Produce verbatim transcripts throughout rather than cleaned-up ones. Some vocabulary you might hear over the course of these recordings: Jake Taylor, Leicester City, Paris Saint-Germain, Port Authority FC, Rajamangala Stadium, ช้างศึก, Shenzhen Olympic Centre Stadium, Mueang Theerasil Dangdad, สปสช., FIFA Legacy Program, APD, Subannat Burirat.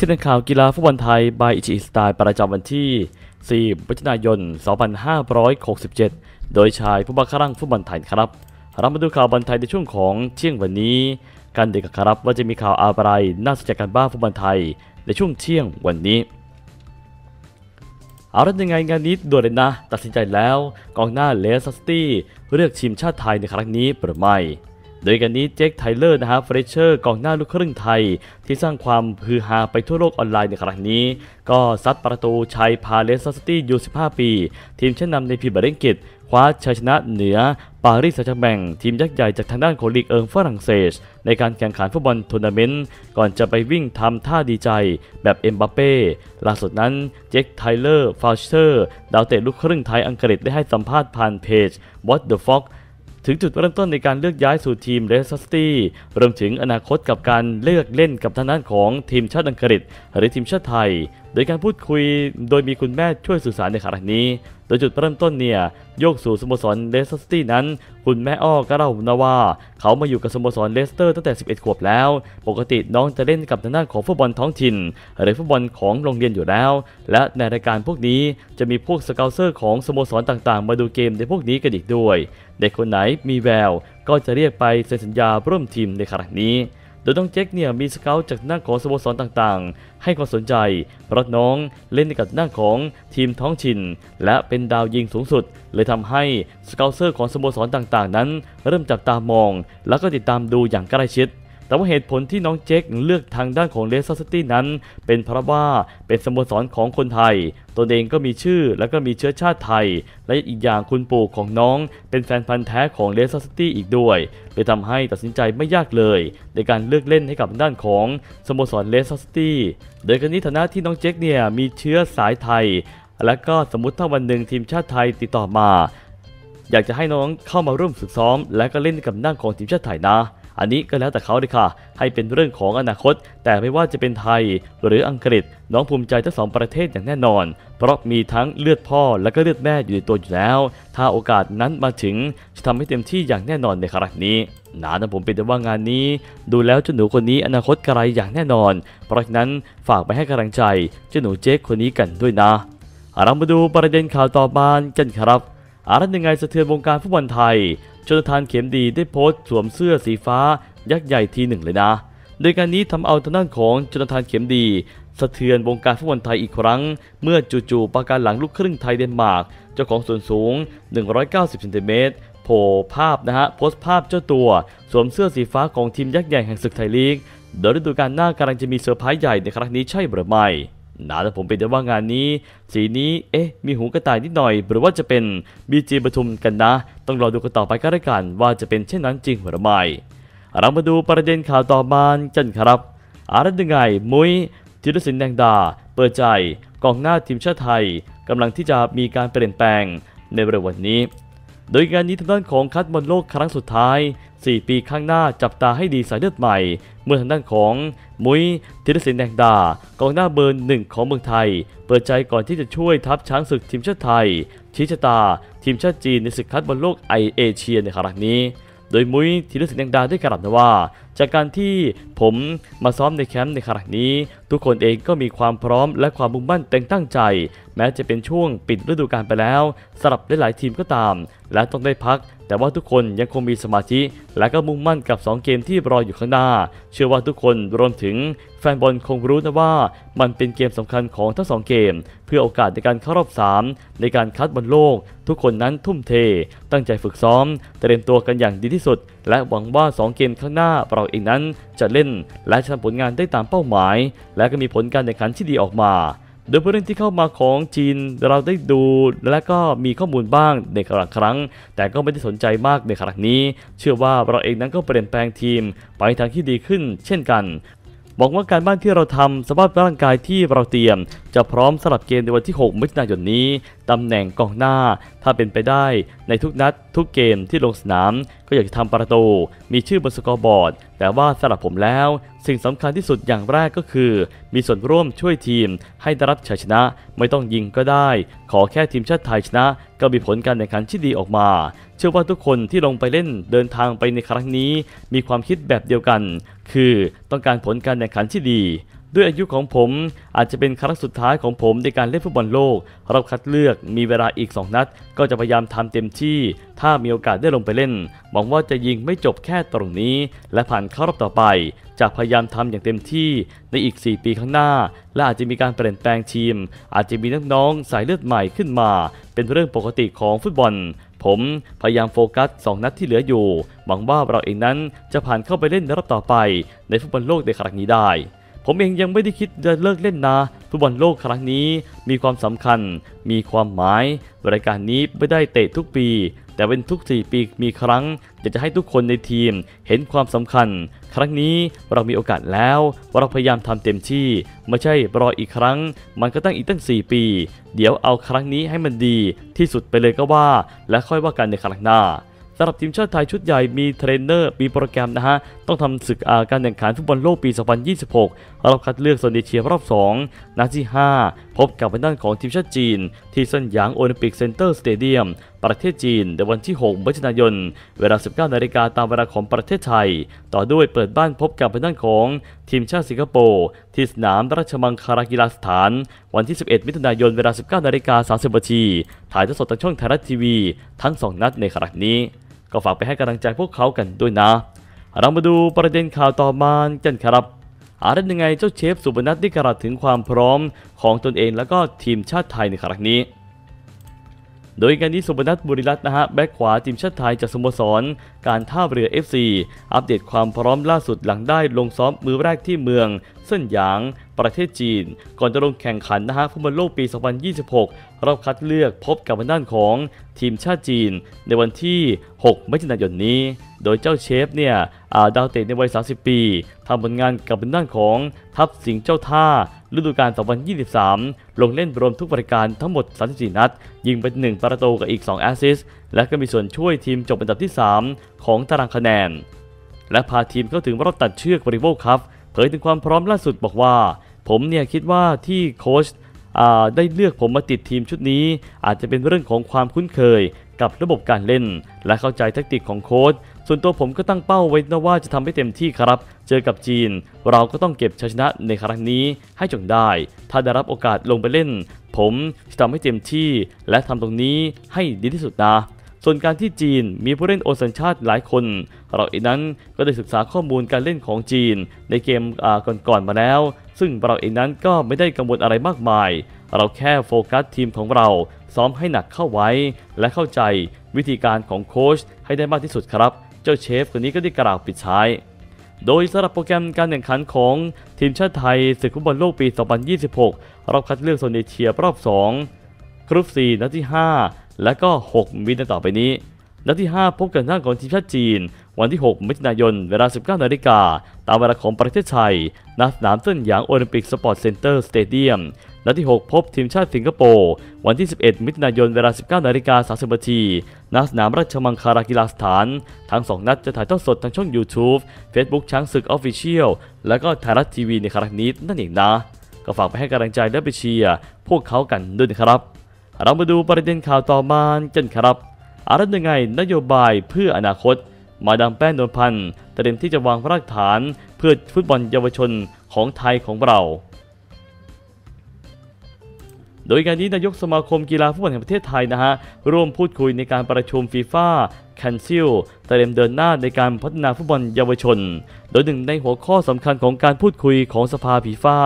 ที่เป็นข่าวกีฬาฟุตบอลไทย by อิชิอิสไตล์ประจำวันที่สี่ มิถุนายน สองพันห้าร้อยหกสิบเจ็ดโดยชายผู้บังคับร่างฟุตบอลไทยครับเรามาดูข่าวบอลไทยในช่วงของเที่ยงวันนี้กันเด็กครับว่าจะมีข่าวอะไรน่าสนใจกันบ้างฟุตบอลไทยในช่วงเที่ยงวันนี้เอาล่ะยังไงงานนี้ด่วนเลยนะตัดสินใจแล้วกองหน้าเลสเตอร์ซิตี้เลือกทีมชาติไทยในครั้งนี้หรือไม่โดยกันนี้เจคไทเลอร์นะฮะเฟรเชอร์กองหน้าลูกครึ่งไทยที่สร้างความฮือฮาไปทั่วโลกออนไลน์ในครั้งนี้ก็ซัดประตูชัยพาเลสเตอร์ซิตี้ยูสิบห้าปีทีมชั้นนำในพรีเมียร์ลีกอังกฤษคว้าชัยชนะเหนือปารีสแซงต์แชร์แมงทีมยักษ์ใหญ่จากทางด้านของลีกเอิงฝรั่งเศสในการแข่งขันฟุตบอลทัวร์นาเมนต์ก่อนจะไปวิ่งทำท่าดีใจแบบเอ็มบัปเป้ล่าสุดนั้นเจคไทเลอร์ฟาชเชอร์ดาวเตะลูกครึ่งไทยอังกฤษได้ให้สัมภาษณ์ผ่านเพจ What the Foxถึงจุดเริ่มต้นในการเลือกย้ายสู่ทีมเลสเตอร์ซิตี้รวมถึงอนาคตกับการเลือกเล่นกับทางด้านของทีมชาติอังกฤษหรือทีมชาติไทยโดยการพูดคุยโดยมีคุณแม่ช่วยสื่อสารในครั้งนี้โดยจุดเริ่มต้นเนี่ยโยกสู่สโมสรเลสเตอร์ซิตี้นั้นคุณแม่อ้อก็เล่านะว่าเขามาอยู่กับสโมสรเลสเตอร์ตั้งแต่สิบเอ็ดขวบแล้วปกติน้องจะเล่นกับทางด้านของฟุตบอลท้องถิ่นหรือฟุตบอลของโรงเรียนอยู่แล้วและในรายการพวกนี้จะมีพวกสเกาเตอร์ของสโมสรต่างๆมาดูเกมในพวกนี้กันอีกด้วยเด็กคนไหนมีแววก็จะเรียกไปเซ็นสัญญาร่วมทีมในครั้งนี้โดยน้องเจคเนี่ยมีสเกาต์จากหน้าของสโมสรต่างๆให้ความสนใจเพราะน้องเล่นกับหน้าของทีมท้องถิ่นและเป็นดาวยิงสูงสุดเลยทำให้สเกาเตอร์ของสโมสรต่างๆนั้นเริ่มจับตามองแล้วก็ติดตามดูอย่างใกล้ชิดแต่ว่าเหตุผลที่น้องเจคเลือกทางด้านของเลสเตอร์ซิตี้นั้นเป็นเพราะว่าเป็นสโมสรของคนไทยตนเองก็มีชื่อและก็มีเชื้อชาติไทยและอีกอย่างคุณปู่ของน้องเป็นแฟนพันธุ์แท้ของเลสเตอร์ซิตี้อีกด้วยเลยทำให้ตัดสินใจไม่ยากเลยในการเลือกเล่นให้กับด้านของสโมสรเลสเตอร์ซิตี้โดยกรณีฐานะที่น้องเจคเนี่ยมีเชื้อสายไทยและก็สมมุติถ้าวันหนึ่งทีมชาติไทยติดต่อมาอยากจะให้น้องเข้ามาร่วมฝึกซ้อมและก็เล่นกับด้านของทีมชาติไทยนะอันนี้ก็แล้วแต่เขาเลยค่ะให้เป็นเรื่องของอนาคตแต่ไม่ว่าจะเป็นไทยหรืออังกฤษน้องภูมิใจทั้งสองประเทศอย่างแน่นอนเพราะมีทั้งเลือดพ่อและก็เลือดแม่อยู่ในตัวอยู่แล้วถ้าโอกาสนั้นมาถึงจะทำให้เต็มที่อย่างแน่นอนในครั้งนี้หนานะผมเป็นแต่ว่างานนี้ดูแล้วเจ้าหนูคนนี้อนาคตไกลอย่างแน่นอนเพราะฉะนั้นฝากไปให้กำลังใจเจ้าหนูเจคคนนี้กันด้วยนะเรามาดูประเด็นข่าวต่อมากันครับอะไรยังไงสะเทือนวงการฟุตบอลไทยชลธารเข็มดีได้โพสต์สวมเสื้อสีฟ้ายักษ์ใหญ่ทีหนึ่งเลยนะโดยการนี้ทำเอาทางด้านของชลธารเข็มดีสะเทือนวงการฟุตบอลไทยอีกครั้งเมื่อจู่ๆปะการหลังลูกครึ่งไทยเดนมาร์กเจ้าของส่วนสูงหนึ่งร้อยเก้าสิบเซนติเมตรโผล่ภาพนะฮะโพสต์ภาพเจ้าตัวสวมเสื้อสีฟ้าของทีมยักษ์ใหญ่แห่งศึกไทยลีกโดยฤดูกาลหน้ากำลังจะมีเซอร์ไพรส์ใหญ่ในครั้งนี้ใช่หรือไม่นะแต่ผมเป็นแต่ว่างานนี้สีนี้เอ๊ะมีหูกระต่ายนิดหน่อยหรือว่าจะเป็นบีจีปทุมกันนะต้องรอดูกันต่อไปก็แล้วกันว่าจะเป็นเช่นนั้นจริงหรือไม่เรามาดูประเด็นข่าวต่อมากันครับอะไรยังไงมุ้ยธีรศิลป์แดงดาเปิดใจกองหน้าทีมชาติไทยกำลังที่จะมีการเปลี่ยนแปลงในเร็ววันนี้โดยงานนี้ทางด้านของคัดบอลโลกครั้งสุดท้ายสี่ปีข้างหน้าจับตาให้ดีสายเลือดใหม่เมื่อทางด้านของมุ้ยธีรศิลป์แดงดากองหน้าเบอร์หนึ่งของเมืองไทยเปิดใจก่อนที่จะช่วยทัพช้างศึกทีมชาติไทยชี้ชะตาทีมชาติจีนในศึกคัดบอลโลกไอเอเชียในครั้งนี้โดยมุ้ยธีรศิลป์แดงดาได้กล่าวว่าจากการที่ผมมาซ้อมในแคมป์ในครั้งนี้ทุกคนเองก็มีความพร้อมและความมุ่งมั่นเต็มตั้งใจแม้จะเป็นช่วงปิดฤดูกาลไปแล้วสำหรับหลายๆทีมก็ตามและต้องได้พักแต่ว่าทุกคนยังคงมีสมาธิและก็มุ่งมั่นกับสองเกมที่รออยู่ข้างหน้าเชื่อว่าทุกคนรวมถึงแฟนบอลคงรู้นะว่ามันเป็นเกมสำคัญของทั้งสองเกมเพื่อโอกาสในการเข้ารอบสามในการคัดบอลโลกทุกคนนั้นทุ่มเทตั้งใจฝึกซ้อมเตรียมตัวกันอย่างดีที่สุดและหวังว่าสองเกมข้างหน้าเราเองนั้นจะเล่นและจะทำผลงานได้ตามเป้าหมายและก็มีผลการแข่งขันที่ดีออกมาโดยผู้เล่นที่เข้ามาของจีนเราได้ดูและก็มีข้อมูลบ้างในหลายครั้งแต่ก็ไม่ได้สนใจมากในครั้งนี้เชื่อว่าเราเองนั้นก็เปลี่ยนแปลงทีมไปทางที่ดีขึ้นเช่นกันบอกว่าการบ้านที่เราทำสภาพร่างกายที่เราเตรียมจะพร้อมสำหรับเกมในวันที่หก มิถุนายนนี้ตำแหน่งกองหน้าถ้าเป็นไปได้ในทุกนัดทุกเกมที่ลงสนามก็อยากจะทำประตูมีชื่อบนสกอร์บอร์ดแต่ว่าสำหรับผมแล้วสิ่งสำคัญที่สุดอย่างแรกก็คือมีส่วนร่วมช่วยทีมให้ได้รับชัยชนะไม่ต้องยิงก็ได้ขอแค่ทีมชาติไทยชนะก็มีผลการแข่งขันที่ดีออกมาเชื่อว่าทุกคนที่ลงไปเล่นเดินทางไปในครั้งนี้มีความคิดแบบเดียวกันคือต้องการผลการแข่งขันที่ดี ด้วยอายุของผมอาจจะเป็นครั้งสุดท้ายของผมในการเล่นฟุตบอลโลกรอบคัดเลือกมีเวลาอีกสองนัดก็จะพยายามทำเต็มที่ถ้ามีโอกาสได้ลงไปเล่นหวังว่าจะยิงไม่จบแค่ตรงนี้และผ่านเข้ารอบต่อไปจะพยายามทำอย่างเต็มที่ในอีกสี่ปีข้างหน้าและอาจจะมีการเปลี่ยนแปลงทีมอาจจะมีน้องๆสายเลือดใหม่ขึ้นมาเป็นเรื่องปกติของฟุตบอลผมพยายามโฟกัสสองนัดที่เหลืออยู่หวังว่าเราเองนั้นจะผ่านเข้าไปเล่นในรอบต่อไปในฟุตบอลโลกในครั้งนี้ได้ผมเองยังไม่ได้คิดจะเลิกเล่นนะฟุตบอลโลกครั้งนี้มีความสำคัญมีความหมายรายการนี้ไม่ได้เตะทุกปีแต่เป็นทุกสี่ปีมีครั้งอยากจะให้ทุกคนในทีมเห็นความสำคัญครั้งนี้เรามีโอกาสแล้วเราพยายามทำเต็มที่ไม่ใช่รออีกครั้งมันก็ตั้งอีกตั้งสี่ปีเดี๋ยวเอาครั้งนี้ให้มันดีที่สุดไปเลยก็ว่าและค่อยว่ากันในครั้งหน้าสำหรับทีมชาติไทยชุดใหญ่มีเทรนเนอร์มีโปรแกรมนะฮะต้องทำศึกการแข่งขันฟุตบอลโลกปี สองพันยี่สิบหก รอบคัดเลือกโซนเอเชียรอบสองนัดที่ห้าพบกับด้านของทีมชาติจีนที่เซินหยางโอลิมปิกเซ็นเตอร์สเตเดียมประเทศจีนในวันที่หกมิถุนายนเวลา สิบเก้า นาฬิกาตามเวลาของประเทศไทยต่อด้วยเปิดบ้านพบกับด้านของทีมชาติสิงคโปร์ที่สนามราชมังคลากีฬาสถานวันที่สิบเอ็ดมิถุนายนเวลา สิบเก้า นาฬิกา สามสิบ นาทีถ่ายทอดสดทางช่องไทยรัฐทีวีทั้งสองนัดในครั้งนี้ก็ฝากไปให้กำลังใจพวกเขากันด้วยนะเรามาดูประเด็นข่าวต่อมากันครับอาเล่นยังไงเจ้าเชฟสุบรรณัฐได้กล่าวถึงความพร้อมของตนเองและก็ทีมชาติไทยในครั้งนี้โดยการนี้สุบรรณัฐบุริรัตน์นะฮะแบ็คขวาทีมชาติไทยจากสโมสรการท่าเรือ เอฟ ซี อัปเดตความพร้อมล่าสุดหลังได้ลงซ้อมมือแรกที่เมืองเซินหยางประเทศจีนก่อนจะลงแข่งขันนะฮะฟุตบอลโลกปี สองพันยี่สิบหก รอบคัดเลือกพบกับด้านของทีมชาติจีนในวันที่หกมิถุนายนนี้โดยเจ้าเชฟเนี่ยดาวเตะในวัยสามสิบปีทำผลงานกับด้านของทัพสิงห์เจ้าท่าฤดูกาล สองพันยี่สิบสาม ลงเล่นรวมทุกรายการทั้งหมดสามสิบสี่นัดยิงไปหนึ่งประตูกับอีกสองแอสซิสต์และก็มีส่วนช่วยทีมจบอันดับที่สามของตารางคะแนนและพาทีมเข้าถึงรอบตัดเชือกบริโภคครับเผยถึงความพร้อมล่าสุดบอกว่าผมเนี่ยคิดว่าที่โค้ชได้เลือกผมมาติดทีมชุดนี้อาจจะเป็นเรื่องของความคุ้นเคยกับระบบการเล่นและเข้าใจแทคติกของโค้ชส่วนตัวผมก็ตั้งเป้าไว้นะว่าจะทำให้เต็มที่ครับเจอกับจีนเราก็ต้องเก็บชัยชนะในครั้งนี้ให้จงได้ถ้าได้รับโอกาสลงไปเล่นผมจะทำให้เต็มที่และทำตรงนี้ให้ดีที่สุดนะส่วนการที่จีนมีผู้เล่นโอสัญชาติหลายคนเราเองนั้นก็ได้ศึกษาข้อมูลการเล่นของจีนในเกมก่อนๆมาแล้วซึ่งเราเองนั้นก็ไม่ได้กังวลอะไรมากมายเราแค่โฟกัสทีมของเราซ้อมให้หนักเข้าไว้และเข้าใจวิธีการของโค้ชให้ได้มากที่สุดครับเจ้าเชฟคนนี้ก็ได้กล่าวปิดท้ายโดยสำหรับโปรแกรมการแข่งขันของทีมชาติไทยศึกฟุตบอลโลกปี สองพันยี่สิบหก รอบคัดเลือกโซนเอเชียรอบสองกลุ่ม สี่ นัดที่ ห้า และก็ หก มิถุนายนต่อไปนี้นัดที่ ห้า พบกับทางของทีมชาติจีนวันที่ หก มิถุนายนเวลา สิบเก้า นาฬิกาตามเวลาของประเทศไทยณ สนามเซินหยางโอลิมปิกสปอร์ตเซ็นเตอร์สเตเดียมนัดที่ หก พบทีมชาติสิงคโปร์วันที่ สิบเอ็ด มิถุนายนเวลา สิบเก้า นาฬิกา สามสิบ นาทีณ สนามราชมังคลากีฬาสถานทั้งสองนัดจะถ่ายทอดสดทางช่อง YouTube Facebook ช้างศึก Official และก็ไทยรัฐทีวีในครั้งนี้นั่นเองนะก็ฝากไปให้กำลังใจและไปเชียร์พวกเขากันด้วยนะครับเรามาดูประเด็นข่าวต่อมากันครับอะไรยังไงนโยบายเพื่ออนาคตมาดามแป้งนวลพันธ์เตรียมที่จะวางรากฐานเพื่อฟุตบอลเยาวชนของไทยของเราโดยการนี้นายกสมาคมกีฬาฟุตบอลแห่งประเทศไทยนะฮะร่วมพูดคุยในการประชุมฟีฟ่าแคนซิลเตรียมเดินหน้าในการพัฒนาฟุตบอลเยาวชนโดยหนึ่งในหัวข้อสำคัญของการพูดคุยของสภาฟีฟ่า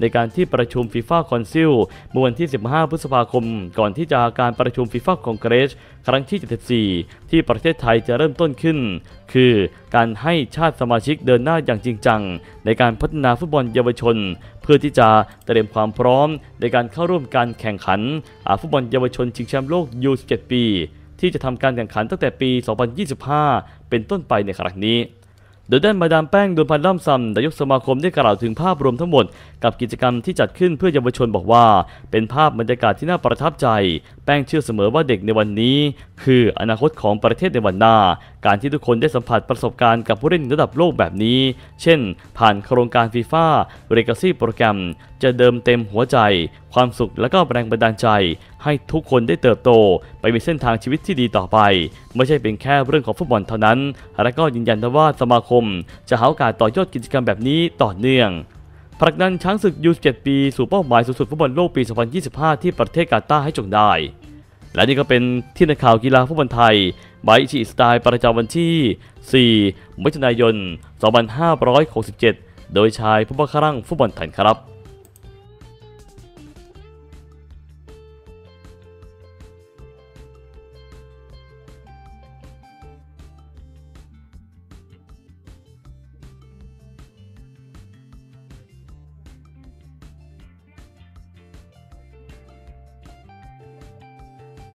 ในการที่ประชุมฟีฟ่าคอนซิลเมื่อวันที่สิบห้าพฤษภาคมก่อนที่จะการประชุมฟีฟ่าคอนเกรสครั้งที่เจ็ดสิบสี่ที่ประเทศไทยจะเริ่มต้นขึ้นคือการให้ชาติสมาชิกเดินหน้าอย่างจริงจังในการพัฒนาฟุตบอลเยาวชนเพื่อที่จะเตรียมความพร้อมในการเข้าร่วมการแข่งขันฟุตบอลเยาวชนชิงแชมป์โลกยูสิบเจ็ดปีที่จะทำการแข่งขันตั้งแต่ปี สองพันยี่สิบห้า เป็นต้นไปในครั้งนี้โดยด้านมาดามแป้งดวลพันธ์ล่ำซำนายกสมาคมได้กล่าวถึงภาพรวมทั้งหมดกับกิจกรรมที่จัดขึ้นเพื่อเยาวชนบอกว่าเป็นภาพบรรยากาศที่น่าประทับใจแป้งเชื่อเสมอว่าเด็กในวันนี้คืออนาคตของประเทศในวันหน้าการที่ทุกคนได้สัมผัสประสบการณ์กับผู้เล่นระดับโลกแบบนี้เช่นผ่านโครงการ FIFA Legacy Program จะเดิมเต็มหัวใจความสุขและก็แรงบันดาลใจให้ทุกคนได้เติบโตไปมีเส้นทางชีวิตที่ดีต่อไปไม่ใช่เป็นแค่เรื่องของฟุตบอลเท่านั้นและก็ยืนยันว่าสมาคมจะหาโอกาสต่อยอดกิจกรรมแบบนี้ต่อเนื่อง ผลักดันช้างศึก ยู สิบเจ็ด ปีสู่เป้าหมายสูงสุดฟุตบอลโลกปีสองพันยี่สิบห้าที่ประเทศกาตาร์ให้จงได้และนี่ก็เป็นที่ในข่าวกีฬาฟุตบอลไทยบายอิชิสไตล์ประจำวันที่สี่มิถุนายนสองพันห้าร้อยหกสิบเจ็ดโดยชายผู้บังคับร่างฟุตบอลไทยครับ